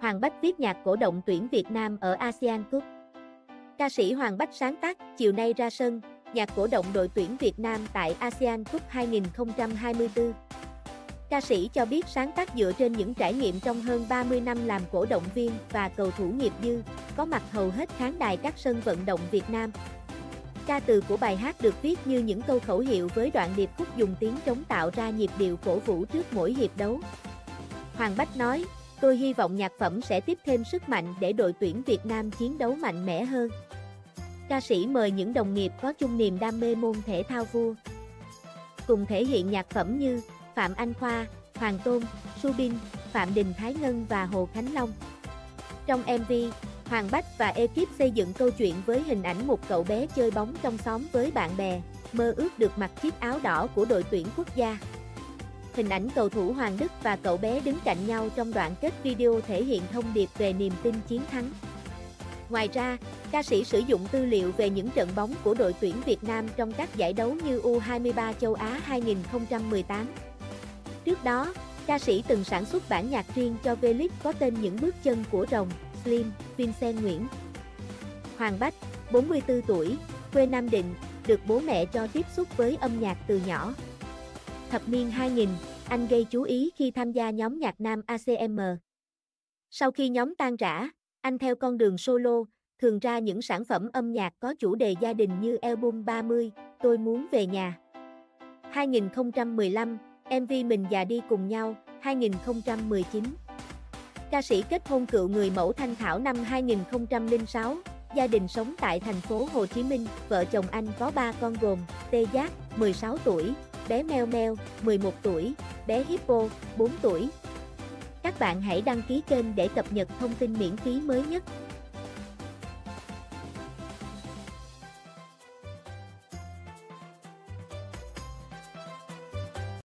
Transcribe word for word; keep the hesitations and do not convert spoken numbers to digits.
Hoàng Bách viết nhạc cổ động tuyển Việt Nam ở Asian Cup. Ca sĩ Hoàng Bách sáng tác chiều nay ra sân, nhạc cổ động đội tuyển Việt Nam tại Asian Cup hai không hai tư. Ca sĩ cho biết sáng tác dựa trên những trải nghiệm trong hơn ba mươi năm làm cổ động viên và cầu thủ nghiệp dư, có mặt hầu hết khán đài các sân vận động Việt Nam. Ca từ của bài hát được viết như những câu khẩu hiệu với đoạn điệp khúc dùng tiếng trống tạo ra nhịp điệu cổ vũ trước mỗi hiệp đấu. Hoàng Bách nói, tôi hy vọng nhạc phẩm sẽ tiếp thêm sức mạnh để đội tuyển Việt Nam chiến đấu mạnh mẽ hơn. Ca sĩ mời những đồng nghiệp có chung niềm đam mê môn thể thao vua cùng thể hiện nhạc phẩm như Phạm Anh Khoa, Hoàng Tôn, SOOBIN, Phạm Đình Thái Ngân và Hồ Khánh Long. Trong em vê, Hoàng Bách và ekip xây dựng câu chuyện với hình ảnh một cậu bé chơi bóng trong xóm với bạn bè, mơ ước được mặc chiếc áo đỏ của đội tuyển quốc gia. Hình ảnh cầu thủ Hoàng Đức và cậu bé đứng cạnh nhau trong đoạn kết video thể hiện thông điệp về niềm tin chiến thắng. Ngoài ra, ca sĩ sử dụng tư liệu về những trận bóng của đội tuyển Việt Nam trong các giải đấu như U hai mươi ba châu Á hai không một tám. Trước đó, ca sĩ từng sản xuất bản nhạc riêng cho V-League có tên Những bước chân của rồng, Slim, Vincent Nguyễn. Hoàng Bách, bốn mươi tư tuổi, quê Nam Định, được bố mẹ cho tiếp xúc với âm nhạc từ nhỏ. Thập niên hai nghìn, anh gây chú ý khi tham gia nhóm nhạc nam A C M. Sau khi nhóm tan rã, anh theo con đường solo, thường ra những sản phẩm âm nhạc có chủ đề gia đình như album ba mươi, Tôi muốn về nhà. hai không một lăm, em vê Mình già đi cùng nhau, hai không một chín. Ca sĩ kết hôn cựu người mẫu Thanh Thảo năm hai nghìn không trăm lẻ sáu, gia đình sống tại thành phố Hồ Chí Minh, vợ chồng anh có ba con gồm Tê Giác, mười sáu tuổi, bé Meo Meo, mười một tuổi, bé Hippo, bốn tuổi. Các bạn hãy đăng ký kênh để cập nhật thông tin miễn phí mới nhất.